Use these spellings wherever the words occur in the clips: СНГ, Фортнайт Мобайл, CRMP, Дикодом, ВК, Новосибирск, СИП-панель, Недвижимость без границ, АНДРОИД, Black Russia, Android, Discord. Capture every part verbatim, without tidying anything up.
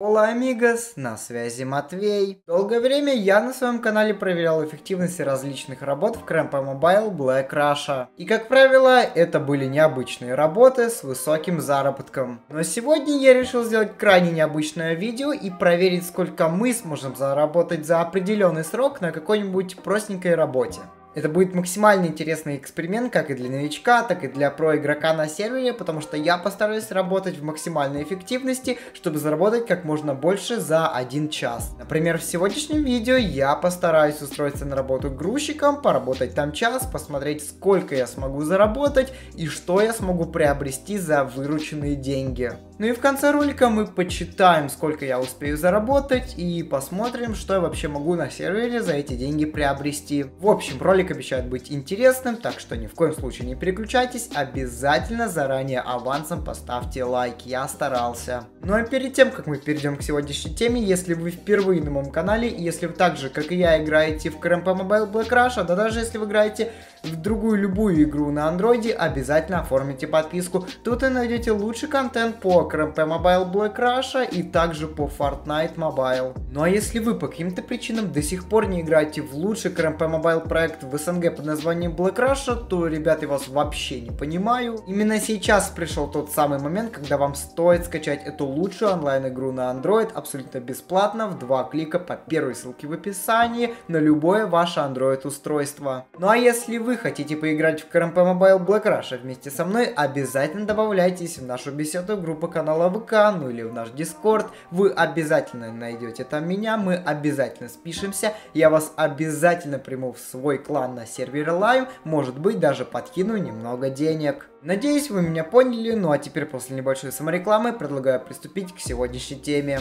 Hola, amigos, на связи Матвей. Долгое время я на своем канале проверял эффективность различных работ в си ар эм пи Mobile Black Russia. И как правило, это были необычные работы с высоким заработком. Но сегодня я решил сделать крайне необычное видео и проверить, сколько мы сможем заработать за определенный срок на какой-нибудь простенькой работе. Это будет максимально интересный эксперимент как и для новичка, так и для про-игрока на сервере, потому что я постараюсь работать в максимальной эффективности, чтобы заработать как можно больше за один час. Например, в сегодняшнем видео я постараюсь устроиться на работу грузчиком, поработать там час, посмотреть, сколько я смогу заработать и что я смогу приобрести за вырученные деньги. Ну и в конце ролика мы почитаем, сколько я успею заработать, и посмотрим, что я вообще могу на сервере за эти деньги приобрести. В общем, ролик обещает быть интересным, так что ни в коем случае не переключайтесь, обязательно заранее авансом поставьте лайк, я старался. Ну а перед тем, как мы перейдем к сегодняшней теме, если вы впервые на моем канале, и если вы так же, как и я, играете в си ар эм пи Mobile Black Russia, да даже если вы играете в другую любую игру на андроиде, обязательно оформите подписку, тут вы найдете лучший контент по си ар эм пи Mobile Black Russia и также по Фортнайт Мобайл. Ну а если вы по каким-то причинам до сих пор не играете в лучший си ар эм пи Mobile проект в СНГ под названием Black Russia, то, ребята, я вас вообще не понимаю. Именно сейчас пришел тот самый момент, когда вам стоит скачать эту лучшую онлайн игру на Android абсолютно бесплатно в два клика по первой ссылке в описании на любое ваше Android устройство. Ну а если вы хотите поиграть в си ар эм пи Mobile Black Russia вместе со мной, обязательно добавляйтесь в нашу беседу группы канала ВК, ну или в наш Discord, вы обязательно найдете там меня, мы обязательно спишемся, я вас обязательно приму в свой клан на сервере Live, может быть даже подкину немного денег. Надеюсь, вы меня поняли, ну а теперь после небольшой саморекламы предлагаю приступить к сегодняшней теме.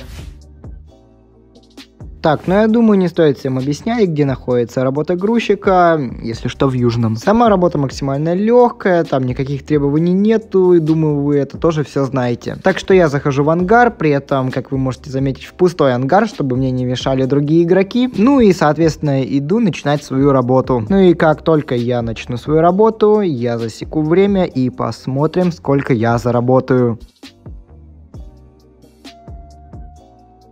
Так, ну я думаю, не стоит всем объяснять, где находится работа грузчика, если что, в Южном. Сама работа максимально легкая, там никаких требований нету, и думаю, вы это тоже все знаете. Так что я захожу в ангар, при этом, как вы можете заметить, в пустой ангар, чтобы мне не мешали другие игроки. Ну и, соответственно, иду начинать свою работу. Ну и как только я начну свою работу, я засеку время и посмотрим, сколько я заработаю.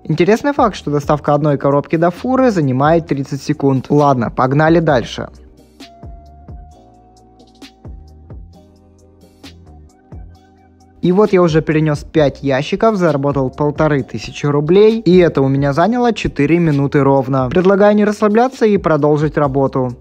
Интересный факт, что доставка одной коробки до фуры занимает тридцать секунд. Ладно, погнали дальше. И вот я уже перенес пять ящиков, заработал полторы тысячи рублей, и это у меня заняло четыре минуты ровно. Предлагаю не расслабляться и продолжить работу.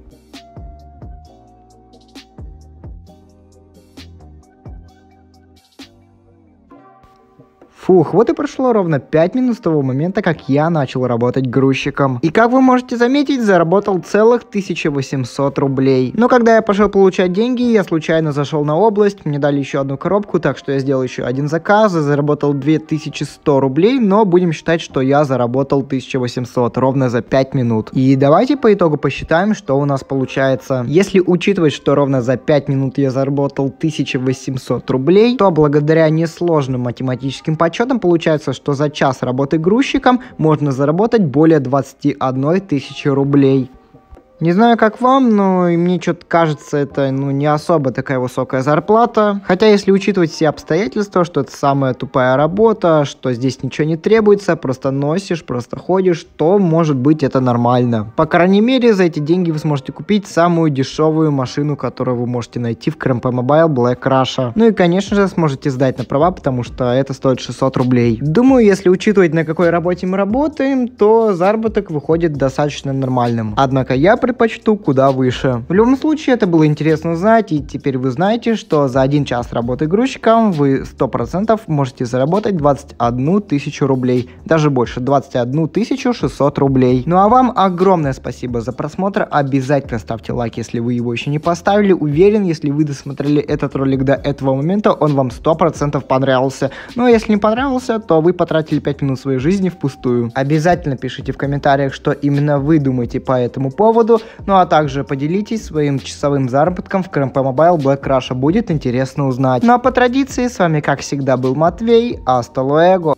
Фух, вот и прошло ровно пять минут с того момента, как я начал работать грузчиком. И как вы можете заметить, заработал целых тысячу восемьсот рублей. Но когда я пошел получать деньги, я случайно зашел на область, мне дали еще одну коробку, так что я сделал еще один заказ и заработал две тысячи сто рублей, но будем считать, что я заработал тысячу восемьсот ровно за пять минут. И давайте по итогу посчитаем, что у нас получается. Если учитывать, что ровно за пять минут я заработал тысячу восемьсот рублей, то благодаря несложным математическим подсчетам, получается, что за час работы грузчиком можно заработать более двадцати одной тысячи рублей. Не знаю, как вам, но мне что-то кажется, это ну, не особо такая высокая зарплата. Хотя, если учитывать все обстоятельства, что это самая тупая работа, что здесь ничего не требуется, просто носишь, просто ходишь, то, может быть, это нормально. По крайней мере, за эти деньги вы сможете купить самую дешевую машину, которую вы можете найти в си ар эм пи Mobile Black Russia. Ну и, конечно же, сможете сдать на права, потому что это стоит шестьсот рублей. Думаю, если учитывать, на какой работе мы работаем, то заработок выходит достаточно нормальным. Однако я предпочту куда выше. В любом случае, это было интересно узнать, и теперь вы знаете, что за один час работы грузчиком вы сто процентов можете заработать двадцать одну тысячу рублей, даже больше, двадцать одну тысячу шестьсот рублей. Ну а вам огромное спасибо за просмотр, обязательно ставьте лайк, если вы его еще не поставили, уверен, если вы досмотрели этот ролик до этого момента, он вам сто процентов понравился. Ну а если не понравился, то вы потратили пять минут своей жизни впустую. Обязательно пишите в комментариях, что именно вы думаете по этому поводу, ну а также поделитесь своим часовым заработком в си ар эм пи Mobile Black Russia, будет интересно узнать. Ну а по традиции, с вами как всегда был Матвей, hasta luego.